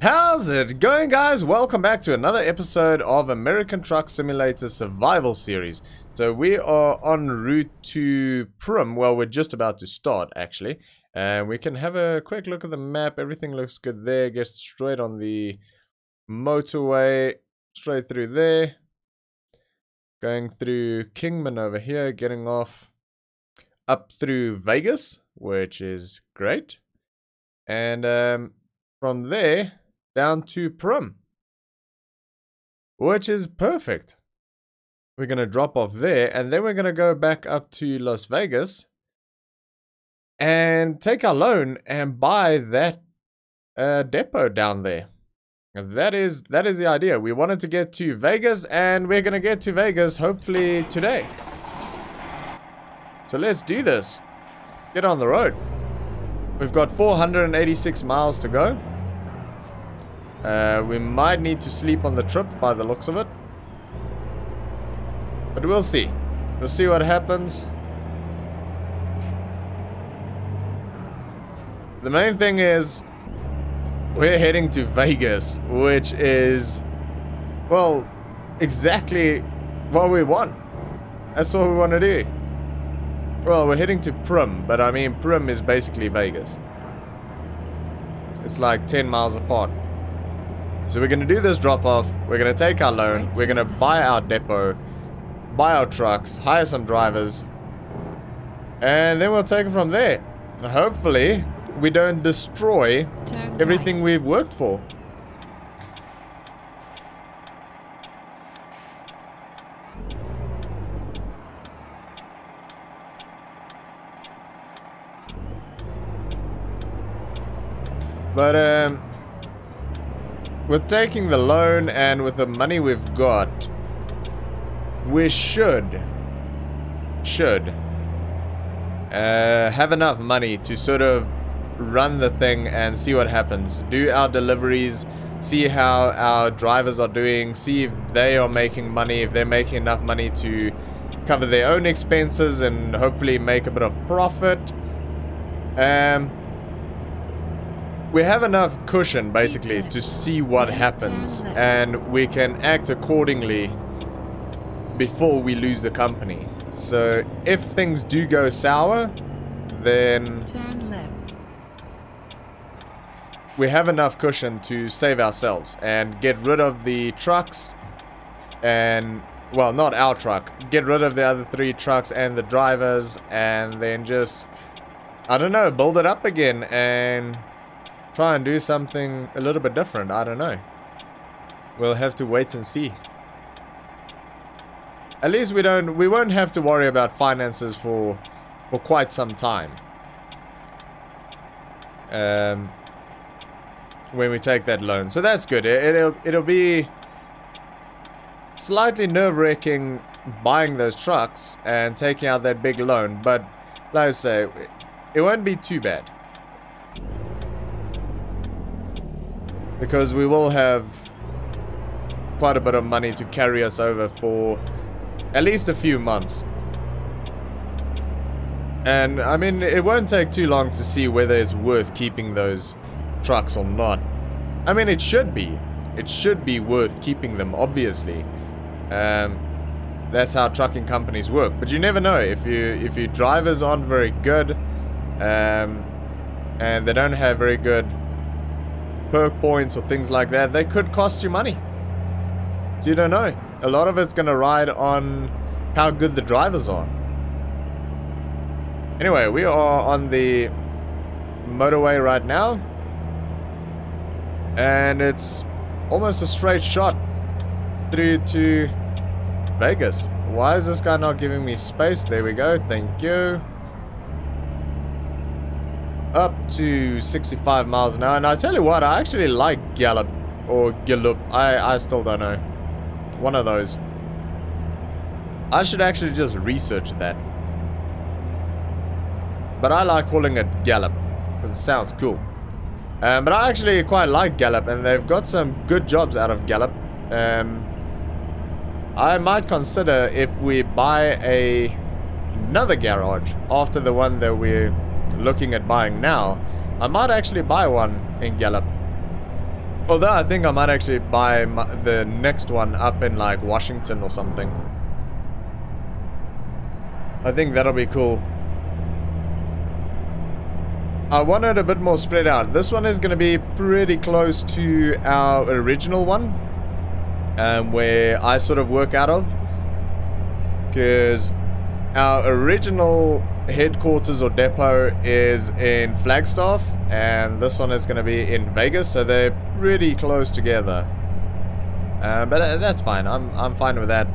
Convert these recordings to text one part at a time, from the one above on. How's it going, guys? Welcome back to another episode of American Truck Simulator Survival Series. So we are en route to Primm. Well, we're just about to start, actually. We can have a quick look at the map. Everything looks good there. Gets straight on the motorway, straight through there. Going through Kingman over here, getting off up through Vegas, which is great. And from there down to Primm, which is perfect. We're going to drop off there, and then we're going to go back up to Las Vegas and take our loan and buy that depot down there. That is the idea. We wanted to get to Vegas, and we're going to get to Vegas hopefully today. So let's do this. Get on the road. We've got 486 miles to go. We might need to sleep on the trip by the looks of it. But we'll see. We'll see what happens. The main thing is we're heading to Vegas, which is, well, exactly what we want. That's what we want to do. Well, we're heading to Primm, but I mean, Primm is basically Vegas. It's like 10 miles apart. So we're going to do this drop-off. We're going to take our loan. We're going to buy our depot, buy our trucks, hire some drivers, and then we'll take it from there. Hopefully, we don't destroy everything we've worked for. But with taking the loan and with the money we've got, we should have enough money to sort of run the thing and see what happens. Do our deliveries, see how our drivers are doing, see if they are making money, if they're making enough money to cover their own expenses and hopefully make a bit of profit. We have enough cushion, basically, to see what happens, and we can act accordingly before we lose the company. So if things do go sour, then turn left. We have enough cushion to save ourselves and get rid of the trucks and, well, not our truck, get rid of the other three trucks and the drivers, and then just, I don't know, build it up again and try and do something a little bit different. I don't know. We'll have to wait and see. At least we won't have to worry about finances for quite some time. When we take that loan, so that's good. It'll be slightly nerve-wracking buying those trucks and taking out that big loan, but like I say, it won't be too bad. Because we will have quite a bit of money to carry us over for at least a few months. And, I mean, it won't take too long to see whether it's worth keeping those trucks or not. I mean, it should be. It should be worth keeping them, obviously. That's how trucking companies work. But you never know. If your drivers aren't very good, and they don't have very good perk points or things like that, they could cost you money. So you don't know. A lot of it's going to ride on how good the drivers are. Anyway, we are on the motorway right now, and it's almost a straight shot through to Vegas. Why is this guy not giving me space? There we go, thank you. Up to 65 miles an hour. And I tell you what, I actually like Gallup or Gallup. I still don't know. One of those. I should actually just research that. But I like calling it Gallup because it sounds cool. But I actually quite like Gallup, and they've got some good jobs out of Gallup. I might consider if we buy another garage after the one that we're looking at buying now. I might actually buy one in Gallup Although I think I might actually buy the next one up in like Washington or something. I think that'll be cool. I want it a bit more spread out. This one is going to be pretty close to our original one, where I sort of work out of, because our original headquarters or depot is in Flagstaff, and this one is going to be in Vegas, so they're pretty close together. But that's fine. I'm fine with that.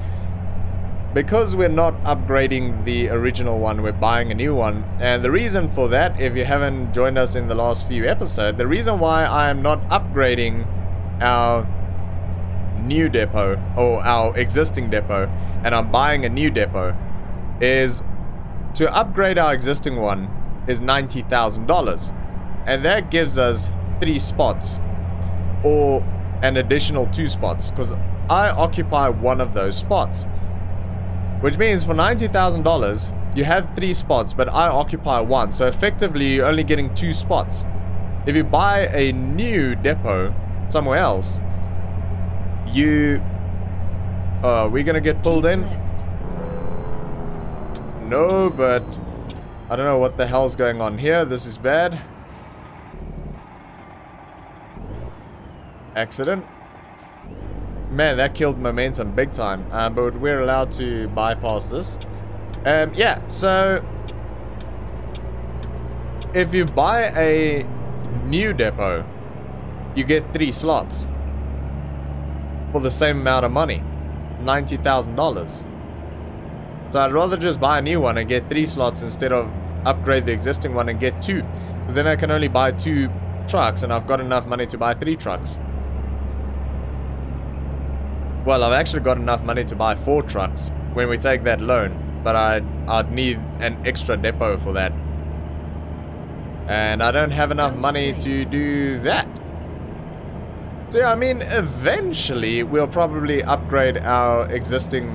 Because we're not upgrading the original one, we're buying a new one. And the reason for that, if you haven't joined us in the last few episodes, the reason why I am not upgrading our new depot, or our existing depot, and I'm buying a new depot, is to upgrade our existing one is $90,000. And that gives us 3 spots, or an additional 2 spots, because I occupy one of those spots. Which means for $90,000, you have 3 spots, but I occupy 1. So effectively, you're only getting 2 spots. If you buy a new depot somewhere else, you... Oh, we're going to get pulled in? No, but... I don't know what the hell's going on here. This is bad. Accident. Man, that killed momentum big time. But we're allowed to bypass this. Yeah, so... If you buy a new depot, you get 3 slots. For the same amount of money. $90,000. So I'd rather just buy a new one and get 3 slots instead of upgrade the existing one and get 2. Because then I can only buy 2 trucks, and I've got enough money to buy 3 trucks. Well, I've actually got enough money to buy 4 trucks when we take that loan, but I'd need an extra depot for that. And I don't have enough money to do that. So yeah, I mean, eventually we'll probably upgrade our existing,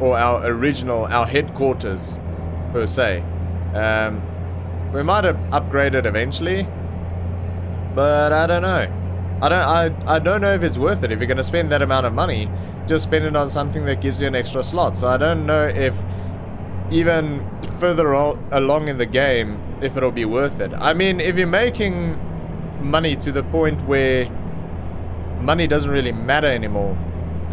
or our original, our headquarters, per se. We might have upgraded eventually, but I don't know. I don't know if it's worth it. If you're going to spend that amount of money, just spend it on something that gives you an extra slot. So I don't know if even further along in the game, if it'll be worth it. I mean, if you're making money to the point where money doesn't really matter anymore,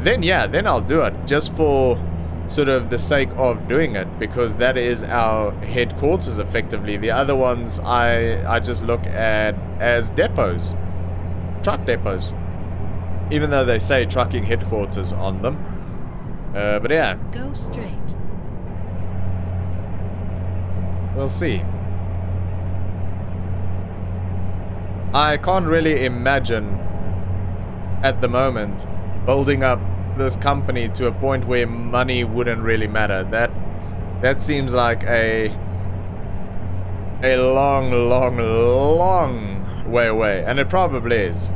then yeah, then I'll do it. Just for sort of the sake of doing it, because that is our headquarters effectively. The other ones I just look at as depots. Truck depots, even though they say trucking headquarters on them. But yeah, go straight. We'll see. I can't really imagine at the moment building up this company to a point where money wouldn't really matter. That seems like a long way away, and it probably is.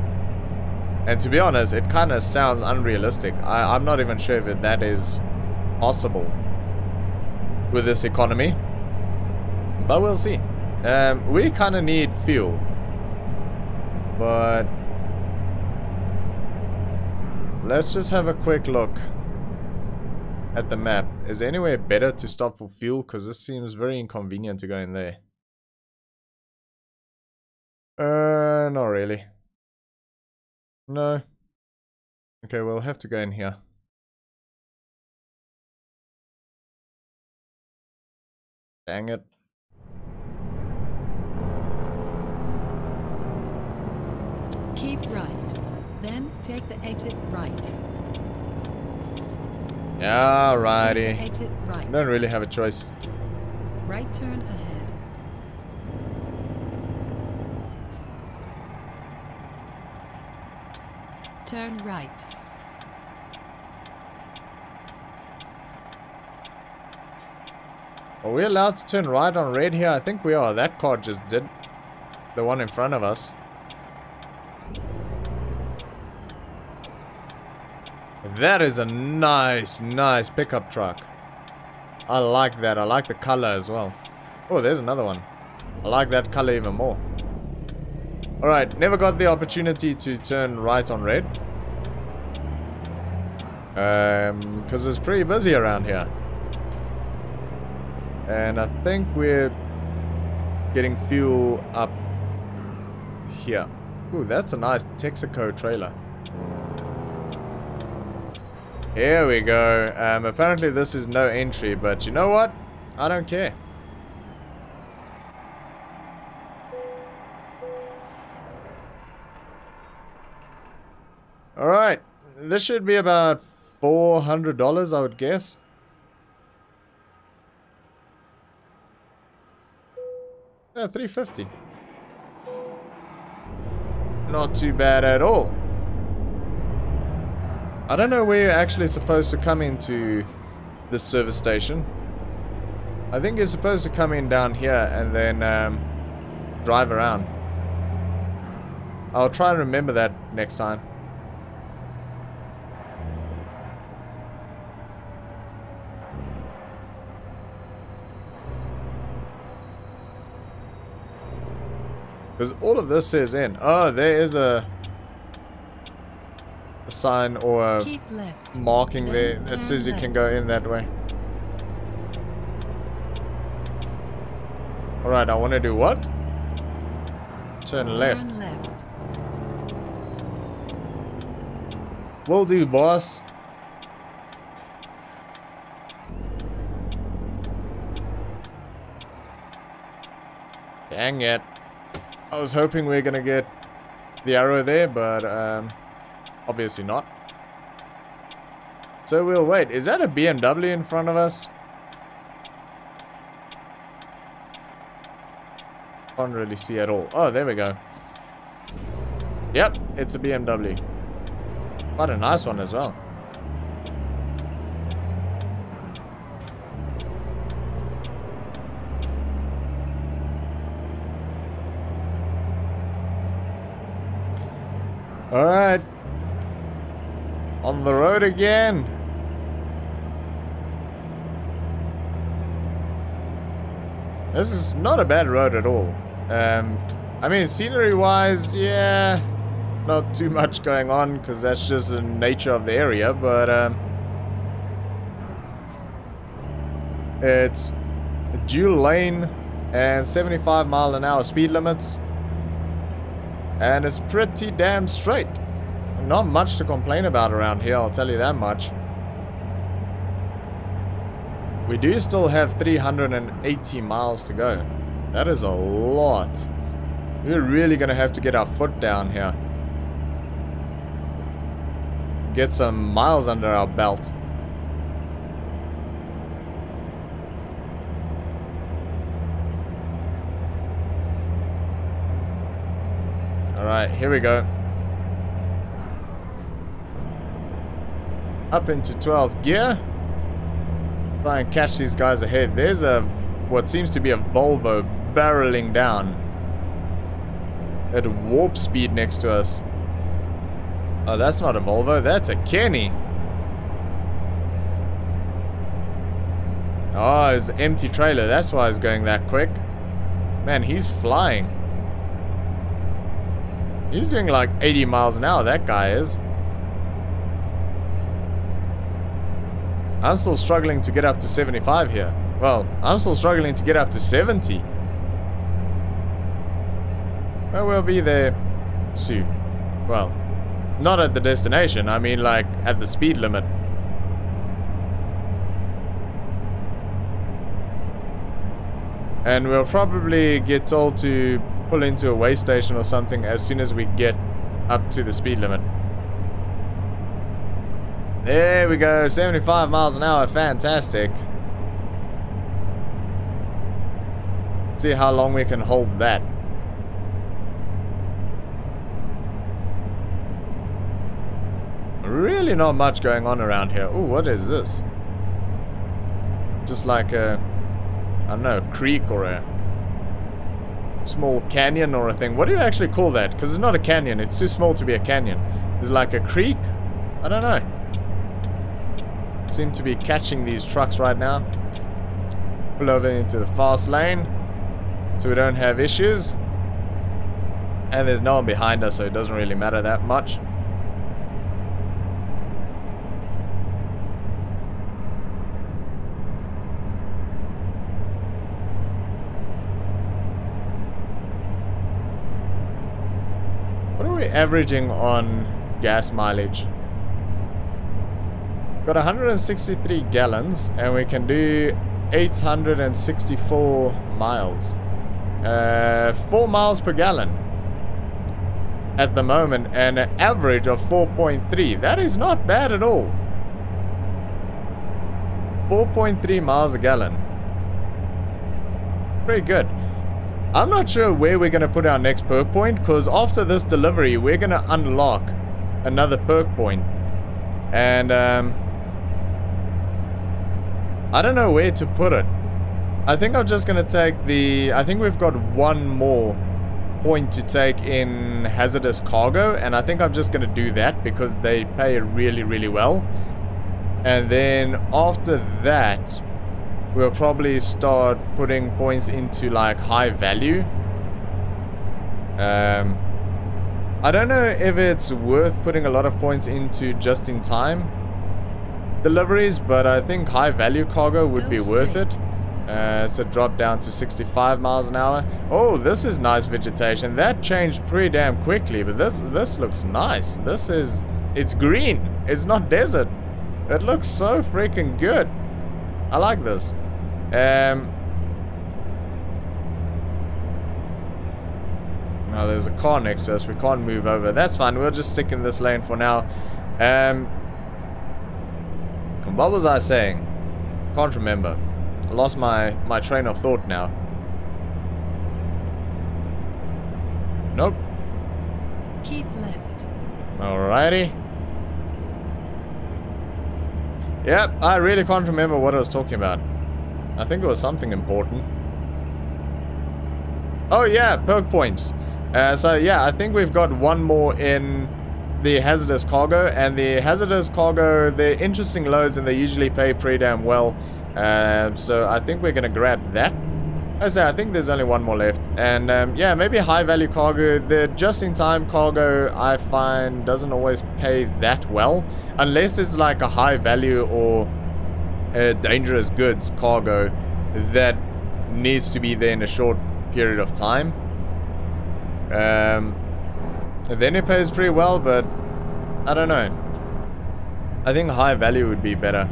And to be honest, it kind of sounds unrealistic. I'm not even sure if that is possible with this economy, but we'll see. We kind of need fuel, but let's just have a quick look at the map. Is there anywhere better to stop for fuel? Because this seems very inconvenient to go in there. Not really. No. Okay, we'll have to go in here. Dang it. Keep right, then take the exit right. Alrighty. Take the exit right. Don't really have a choice. Right turn ahead. Turn right. Are we allowed to turn right on red here? I think we are. That car just did. The one in front of us. That is a nice pickup truck. I like that. I like the color as well. Oh, there's another one. I like that color even more. Alright, never got the opportunity to turn right on red. Because it's pretty busy around here. And I think we're getting fuel up here. Ooh, that's a nice Texaco trailer. Here we go. Apparently this is no entry, but you know what? I don't care. Alright, this should be about $400, I would guess. Yeah, $350. Not too bad at all. I don't know where you're actually supposed to come into this service station. I think you're supposed to come in down here and then drive around. I'll try and remember that next time. Because all of this is in. Oh, there is a sign or a marking there that says you can go in that way. Alright, I want to do what? Turn left. Will do, boss. Dang it. I was hoping we were going to get the arrow there, but obviously not. So we'll wait. Is that a BMW in front of us? Can't really see at all. Oh, there we go. Yep, it's a BMW. Quite a nice one as well. Alright, on the road again. This is not a bad road at all. I mean, scenery wise, yeah, not too much going on because that's just the nature of the area, but it's a dual lane and 75 mile an hour speed limits. And it's pretty damn straight. Not much to complain about around here, I'll tell you that much. We do still have 380 miles to go. That is a lot. We're really going to have to get our foot down here. Get some miles under our belt. Alright, here we go. Up into 12th gear. Try and catch these guys ahead. There's a what seems to be a Volvo barreling down at warp speed next to us. Oh, that's not a Volvo, that's a Kenny. Oh, it's an empty trailer, that's why it's going that quick. Man, he's flying. He's doing like 80 miles an hour, that guy is. I'm still struggling to get up to 75 here. Well, I'm still struggling to get up to 70. Well, we'll be there soon. Well, not at the destination. I mean, like, at the speed limit. And we'll probably get told to pull into a way station or something as soon as we get up to the speed limit. There we go, 75 miles an hour, fantastic. Let's see how long we can hold that. Really not much going on around here. Ooh, what is this? Just like a, I don't know, a creek or a small canyon or a thing. What do you actually call that? Because it's not a canyon, it's too small to be a canyon. It's like a creek? I don't know. Seem to be catching these trucks right now. Pull over into the fast lane so we don't have issues. And there's no one behind us, so it doesn't really matter that much. What are we averaging on gas mileage? Got 163 gallons and we can do 864 miles. 4 miles per gallon at the moment, and an average of 4.3. That is not bad at all. 4.3 miles a gallon. Pretty good. I'm not sure where we're going to put our next perk point, because after this delivery we're going to unlock another perk point. And I don't know where to put it. I think I'm just going to take the... I think we've got one more point to take in hazardous cargo. And I think I'm just going to do that because they pay really, really well. And then after that, we'll probably start putting points into like high value. I don't know if it's worth putting a lot of points into just in time deliveries, but I think high value cargo would be worth it. So drop down to 65 miles an hour. Oh, this is nice vegetation. That changed pretty damn quickly, but this looks nice. This is, it's green. It's not desert. It looks so freaking good. I like this. Now there's a car next to us. We can't move over. That's fine. We'll just stick in this lane for now. What was I saying? Can't remember. I lost my train of thought now. Nope. Keep left. Alrighty. Yep, I really can't remember what I was talking about. I think it was something important. Oh yeah, perk points. So yeah, I think we've got one more in the hazardous cargo. And the hazardous cargo, they're interesting loads and they usually pay pretty damn well. So I think we're gonna grab that. As I say, I think there's only one more left, and yeah, maybe high value cargo. The just-in-time cargo I find doesn't always pay that well, unless it's like a high value or dangerous goods cargo that needs to be there in a short period of time. Then it pays pretty well, but I don't know. I think high value would be better.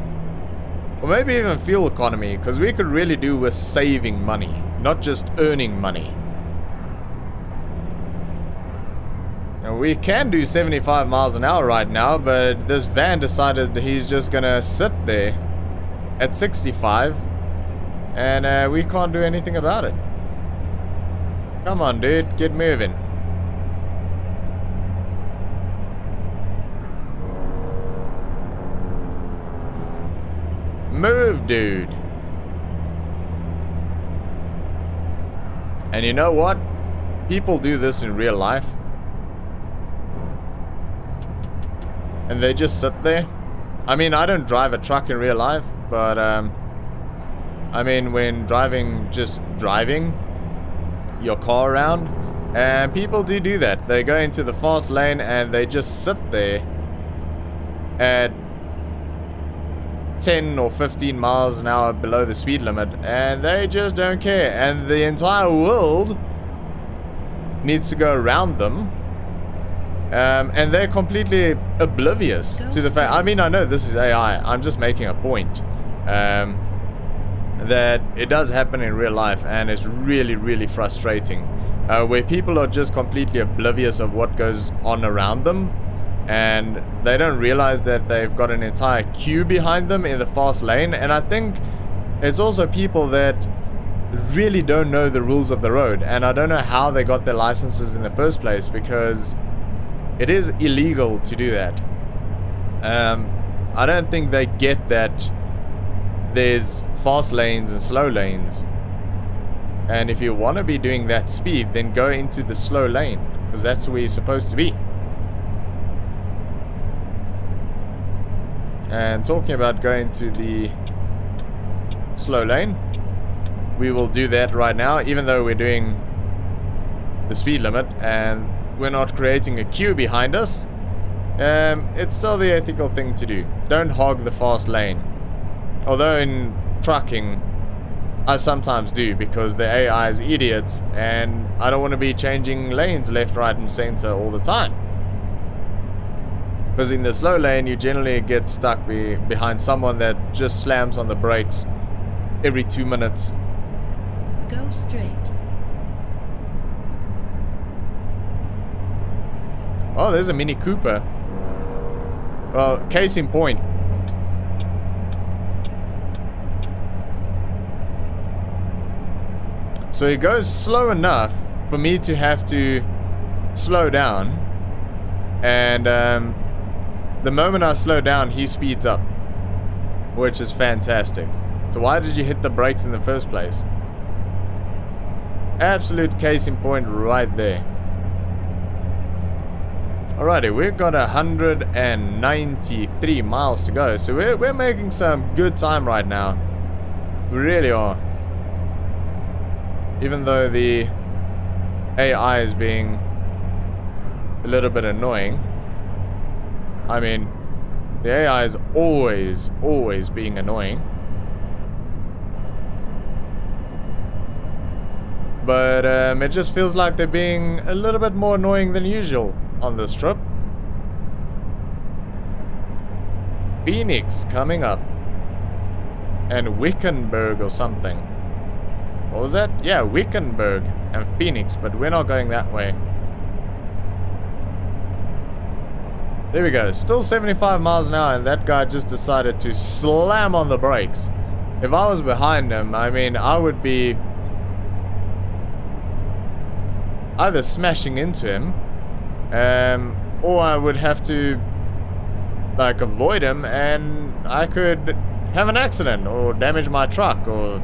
Or maybe even fuel economy, because we could really do with saving money, not just earning money. Now, we can do 75 miles an hour right now, but this van decided that he's just going to sit there at 65, and we can't do anything about it. Come on, dude, get moving. Move, dude. And you know what? People do this in real life. And they just sit there. I mean, I don't drive a truck in real life, but I mean, when driving, just driving your car around, and people do that. They go into the fast lane and they just sit there at 10 or 15 miles an hour below the speed limit, and they just don't care, and the entire world needs to go around them, and they're completely oblivious to the fact. I mean, I know this is AI, I'm just making a point, that it does happen in real life, and it's really, really frustrating, where people are just completely oblivious of what goes on around them. And they don't realize that they've got an entire queue behind them in the fast lane. And I think it's also people that really don't know the rules of the road. And I don't know how they got their licenses in the first place, because it is illegal to do that. I don't think they get that there's fast lanes and slow lanes. And if you want to be doing that speed, then go into the slow lane, because that's where you're supposed to be. And talking about going to the slow lane, we will do that right now, even though we're doing the speed limit, and we're not creating a queue behind us, it's still the ethical thing to do. Don't hog the fast lane. Although in trucking, I sometimes do, because the AI is idiots and I don't want to be changing lanes left, right and center all the time. Because in the slow lane, you generally get stuck behind someone that just slams on the brakes every 2 minutes. Go straight. Oh, there's a Mini Cooper. Well, case in point. So it goes slow enough for me to have to slow down, and the moment I slow down, he speeds up, which is fantastic. So why did you hit the brakes in the first place? Absolute case in point right there. Alrighty, we've got 193 miles to go, so we're making some good time right now. We really are. Even though the AI is being a little bit annoying. I mean, the AI is always being annoying. But it just feels like they're being a little bit more annoying than usual on this trip. Phoenix coming up. And Wickenburg or something. What was that? Yeah, Wickenburg and Phoenix, but we're not going that way. There we go. Still 75 miles an hour, and that guy just decided to slam on the brakes. If I was behind him, I mean, I would be either smashing into him, or I would have to, like, avoid him, and I could have an accident, or damage my truck, or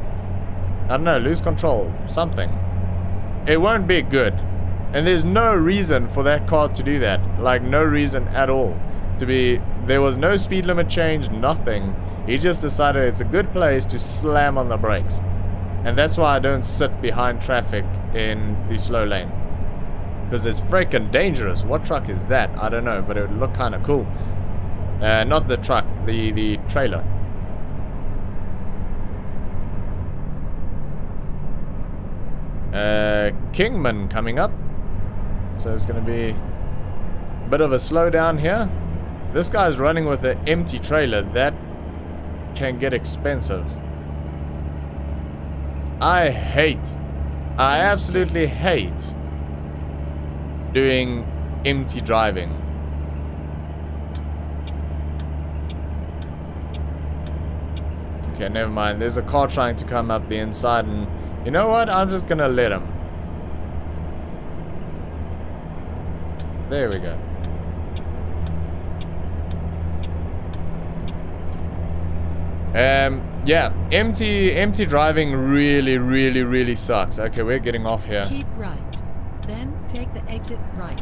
I don't know, lose control, something. It won't be good. And there's no reason for that car to do that. Like, no reason at all. There was no speed limit change, nothing. He just decided it's a good place to slam on the brakes. And that's why I don't sit behind traffic in the slow lane. Because it's freaking dangerous. What truck is that? I don't know, but it would look kind of cool. Not the truck, the trailer. Kingman coming up, so it's going to be a bit of a slowdown here. This guy's running with an empty trailer. That can get expensive. I absolutely hate doing empty driving. Okay, never mind. There's a car trying to come up the inside, and you know what? I'm just gonna let him. There we go. Yeah, empty driving really sucks. Okay, we're getting off here. Keep right, then take the exit right.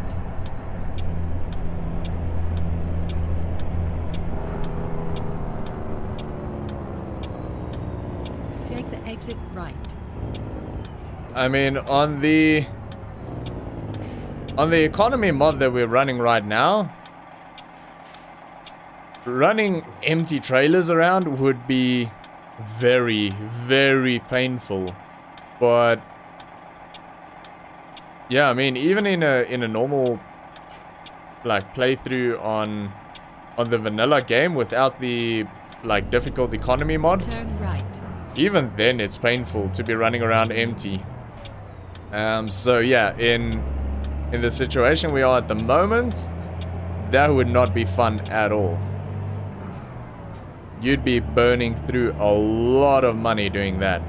Take the exit right. I mean, on the economy mod that we're running right now, running empty trailers around would be very painful. But yeah, I mean, even in a normal, like, playthrough on the vanilla game without the, like, difficult economy mod, turn right. Even then it's painful to be running around empty. So yeah, in the situation we are at the moment, that would not be fun at all. You'd be burning through a lot of money doing that.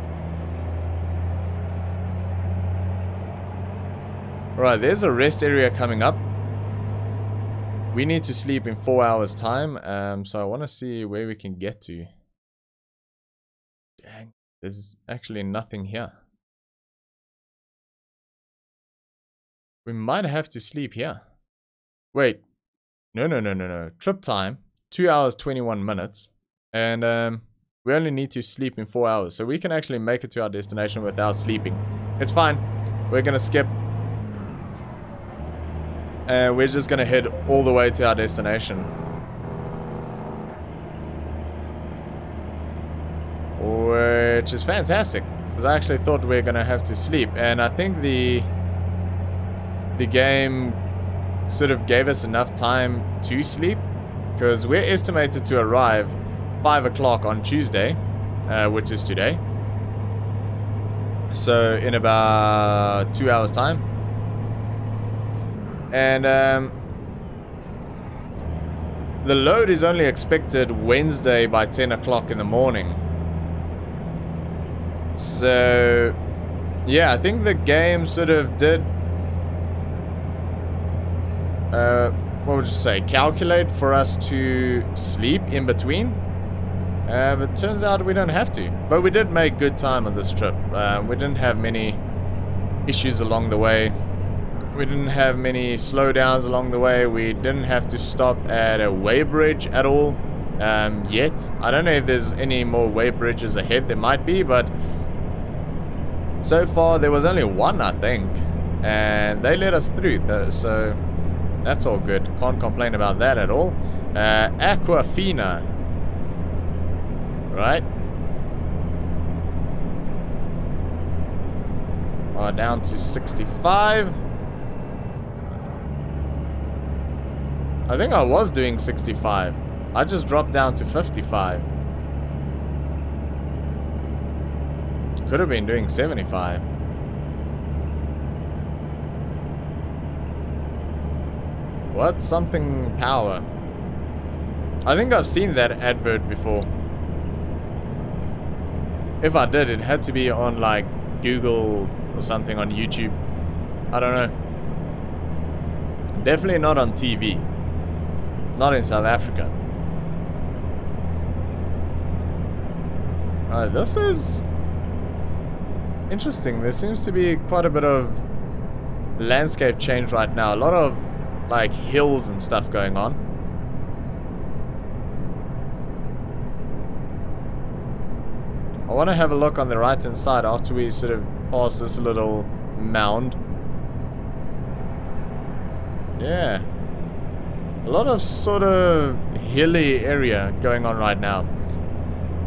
Right, there's a rest area coming up. We need to sleep in 4 hours time, so I want to see where we can get to. Dang, there's actually nothing here. We might have to sleep here. Wait. No. Trip time, 2 hours, 21 minutes. And we only need to sleep in 4 hours. So we can actually make it to our destination without sleeping. It's fine. We're going to skip. and we're just gonna head all the way to our destination. Which is fantastic, because I actually thought we were gonna have to sleep, and I think the game sort of gave us enough time to sleep, because we're estimated to arrive 5 o'clock on Tuesday, which is today. So in about 2 hours time. And the load is only expected Wednesday by 10 o'clock in the morning. So yeah, I think the game sort of did what would you say, calculate for us to sleep in between, but it turns out we don't have to. But we did make good time on this trip. We didn't have many issues along the way. We didn't have many slowdowns along the way. We didn't have to stop at a weighbridge at all yet. I don't know if there's any more weighbridges ahead. There might be, but so far there was only one, I think. And they let us through, though, so that's all good. Can't complain about that at all. Aquafina. Right. Are down to 65. I think I was doing 65. I just dropped down to 55. Could have been doing 75. What's something power? I think I've seen that advert before. If I did, it had to be on like Google or something, on YouTube. I don't know. Definitely not on TV. Not in South Africa. This is interesting. There seems to be quite a bit of landscape change right now. A lot of like hills and stuff going on. I want to have a look on the right hand side after we sort of pass this little mound. Yeah. A lot of sort of hilly area going on right now.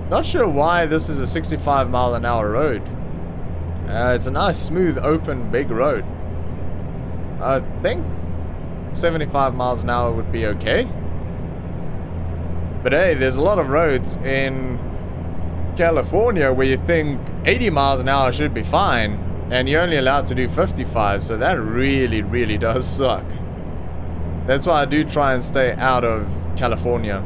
Not sure why this is a 65 mile an hour road. It's a nice smooth open big road. I think 75 miles an hour would be okay. But hey, there's a lot of roads in California where you think 80 miles an hour should be fine, and you're only allowed to do 55, so that really does suck. That's why I do try and stay out of California.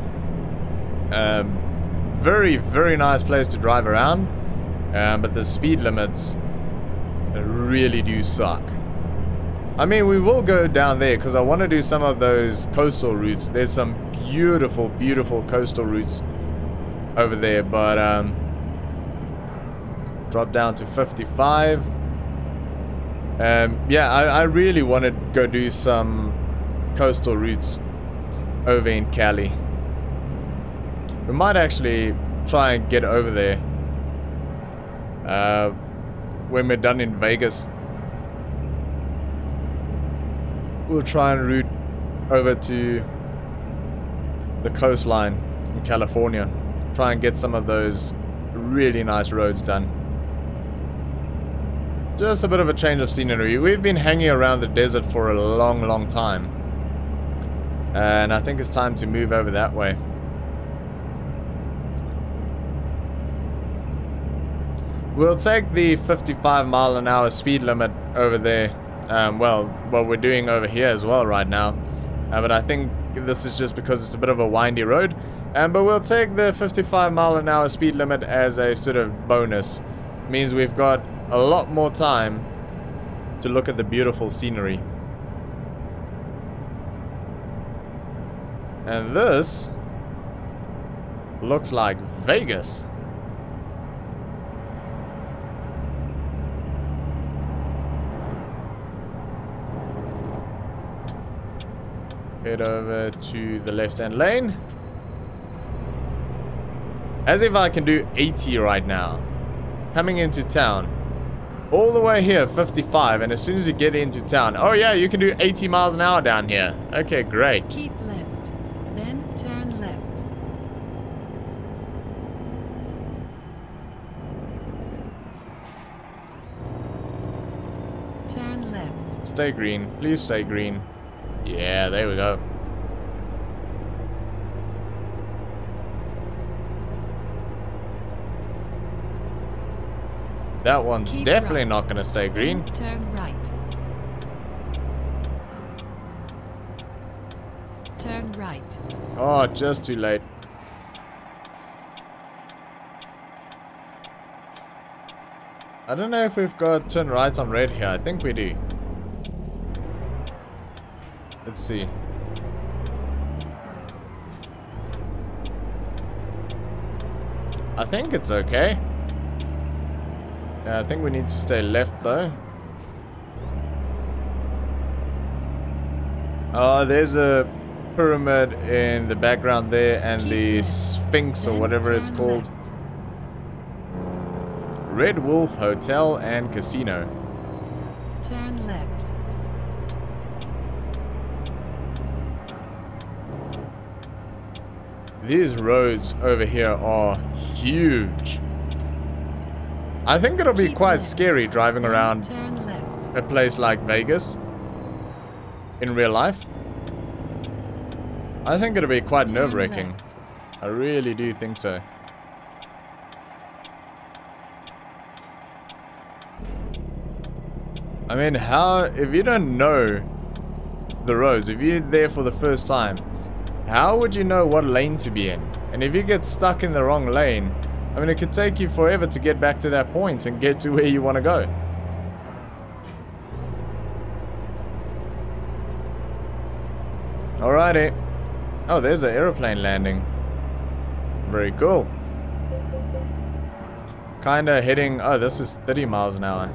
Very nice place to drive around, but the speed limits really do suck. I mean, we will go down there because I want to do some of those coastal routes. There's some beautiful coastal routes over there, but drop down to 55. Yeah, I really want to go do some coastal routes over in Cali. We might actually try and get over there when we're done in Vegas. We'll try and route over to the coastline in California, try and get some of those really nice roads done. Just a bit of a change of scenery. We've been hanging around the desert for a long time, and I think it's time to move over that way. We'll take the 55 mile an hour speed limit over there. Well, what we're doing over here as well right now. But I think this is just because it's a bit of a windy road. But we'll take the 55 mile an hour speed limit as a sort of bonus. It means we've got a lot more time to look at the beautiful scenery. And this looks like Vegas. Head over to the left-hand lane. As if I can do 80 right now. Coming into town. all the way here, 55, and as soon as you get into town, oh yeah, you can do 80 miles an hour down here. Okay, great. Keep left, then turn left. Turn left. Stay green, please stay green. Yeah, there we go. That one's definitely not going to stay green. Turn right. Turn right. Oh, just too late. I don't know if we've got turn right on red here. I think we do. Let's see. I think it's okay. I think we need to stay left though. Oh, there's a pyramid in the background there, and the Sphinx or whatever it's called. Red Wolf Hotel and Casino. Turn left. These roads over here are huge. I think it'll be quite scary driving around a place like Vegas in real life. I think it'll be quite nerve-wracking. I really do think so. I mean, how, if you don't know the roads, if you're there for the first time, how would you know what lane to be in? And if you get stuck in the wrong lane, I mean, it could take you forever to get back to that point and get to where you want to go. Alrighty. Oh, there's an aeroplane landing. Very cool. Kinda heading... Oh, this is 30 miles an hour.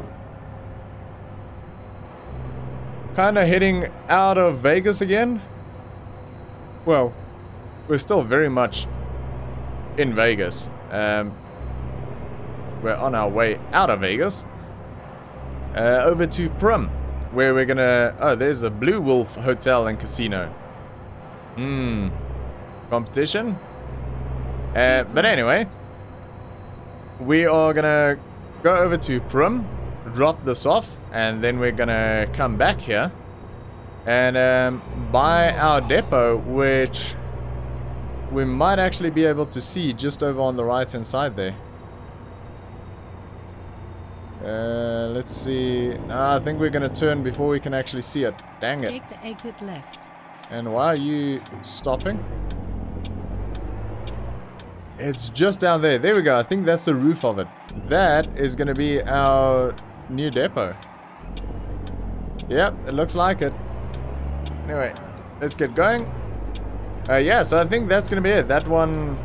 Kinda heading out of Vegas again. Well, we're still very much in Vegas. We're on our way out of Vegas, over to Primm, where we're gonna... Oh, there's a Blue Wolf Hotel and Casino. Hmm. Competition? But anyway, we are gonna go over to Primm, drop this off, and then we're gonna come back here and buy our depot, which... we might actually be able to see just over on the right-hand side there. Let's see. I think we're going to turn before we can actually see it. Dang it. Take the exit left. And why are you stopping? It's just down there. There we go. I think that's the roof of it. That is going to be our new depot. Yep, it looks like it. Anyway, let's get going. Yeah, so I think that's going to be it. That one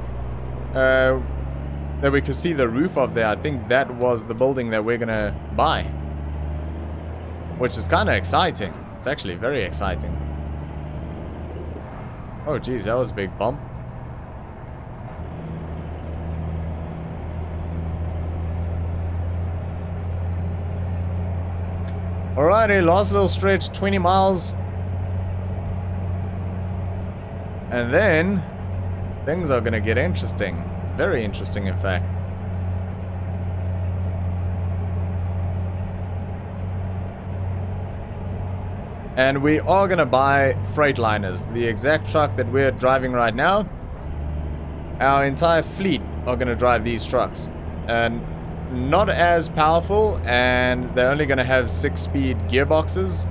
that we could see the roof of there, I think that was the building that we're going to buy. Which is kind of exciting. It's actually very exciting. Oh, geez, that was a big bump. Alrighty, last little stretch, 20 miles. And then, things are going to get interesting. Very interesting, in fact. And we are going to buy Freightliners. The exact truck that we're driving right now. Our entire fleet are going to drive these trucks. And not as powerful, and they're only going to have 6-speed gearboxes.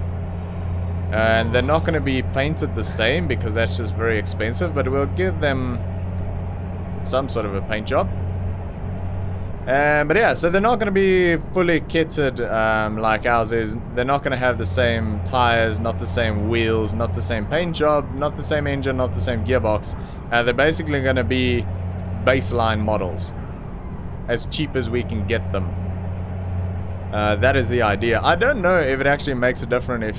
And they're not going to be painted the same because that's just very expensive, but we'll give them some sort of a paint job. But yeah, so they're not going to be fully kitted like ours is. They're not going to have the same tires, not the same wheels, not the same paint job, not the same engine, not the same gearbox. They're basically going to be baseline models, as cheap as we can get them. That is the idea. I don't know if it actually makes a difference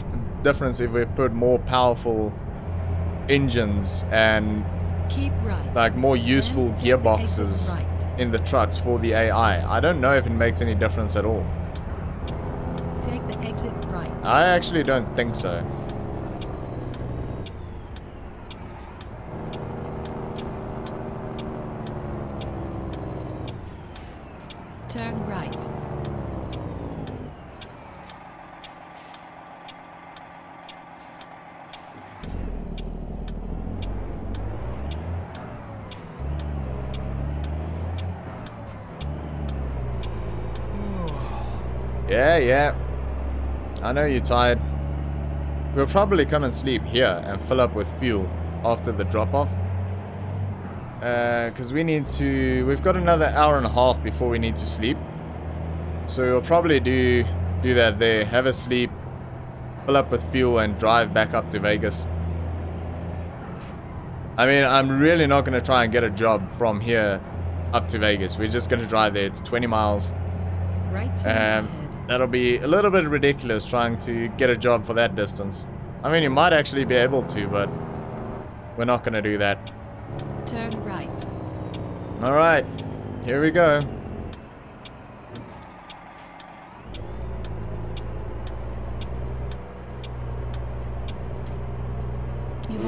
if we put more powerful engines and like more useful gearboxes in the trucks for the AI. I don't know if it makes any difference at all. I actually don't think so. Turn right. Yeah, yeah. I know you're tired. We'll probably come and sleep here and fill up with fuel after the drop-off. Because we need to... We've got another hour and a half before we need to sleep. So we'll probably do that there. Have a sleep, fill up with fuel and drive back up to Vegas. I mean, I'm really not going to try and get a job from here up to Vegas. We're just going to drive there. It's 20 miles. Right. That'll be a little bit ridiculous trying to get a job for that distance. I mean, you might actually be able to, but we're not going to do that. Turn right. All right, here we go.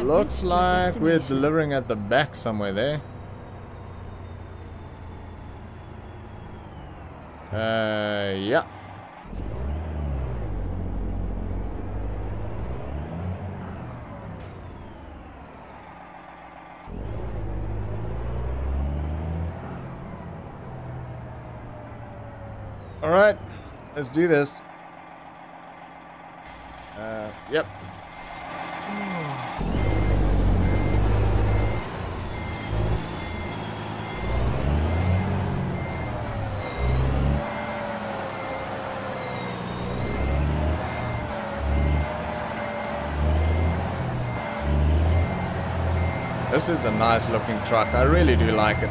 Looks like we're delivering at the back somewhere there. Yeah. All right, let's do this. Yep. This is a nice looking truck. I really do like it.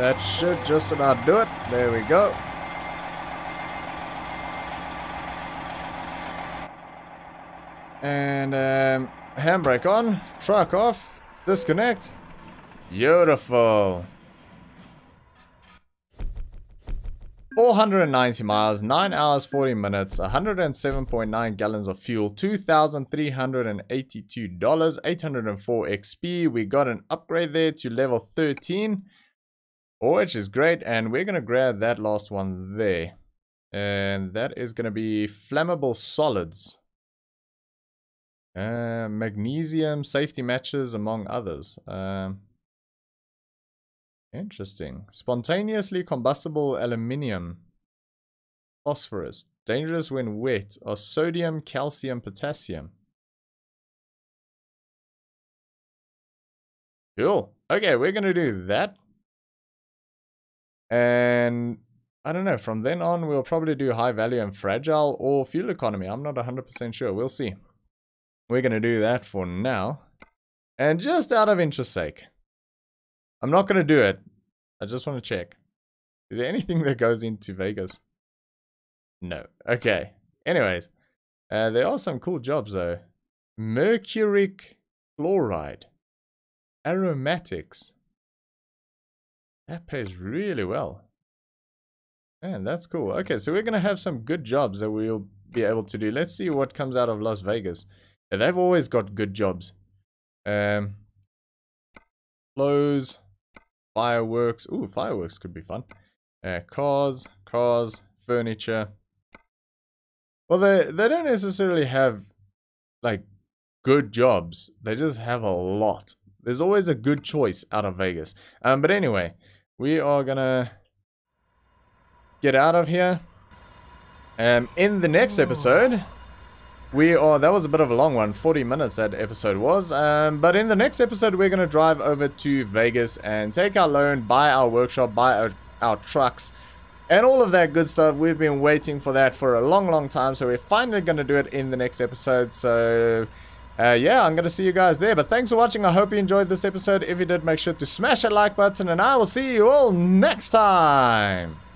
That should just about do it. There we go. And handbrake on, truck off, disconnect. Beautiful. 490 miles, 9 hours, 40 minutes, 107.9 gallons of fuel, $2,382, 804 XP. We got an upgrade there to level 13. Which is great, and we're going to grab that last one there. And that is going to be flammable solids. Magnesium safety matches, among others. Interesting. Spontaneously combustible aluminium phosphorus. Dangerous when wet are sodium, calcium, potassium. Cool. Okay, we're going to do that. And I don't know, from then on we'll probably do high value and fragile or fuel economy. I'm not 100% sure. We'll see. We're going to do that for now. And just out of interest sake, I'm not going to do it. I just want to check. Is there anything that goes into Vegas? No. Okay. Anyways, there are some cool jobs though. Mercuric chloride. Aromatics. That pays really well. Man, that's cool. Okay, so we're going to have some good jobs that we'll be able to do. Let's see what comes out of Las Vegas. Yeah, they've always got good jobs. Clothes, fireworks. Ooh, fireworks could be fun. Cars, furniture. Well, they don't necessarily have, like, good jobs. They just have a lot. There's always a good choice out of Vegas. But anyway... We are gonna get out of here. In the next episode, That was a bit of a long one, 40 minutes that episode was, but in the next episode we're going to drive over to Vegas and take our loan, buy our workshop, buy our trucks and all of that good stuff. We've been waiting for that for a long time, so we're finally going to do it in the next episode. So yeah, I'm going to see you guys there, but thanks for watching. I hope you enjoyed this episode. If you did, make sure to smash that like button and I will see you all next time.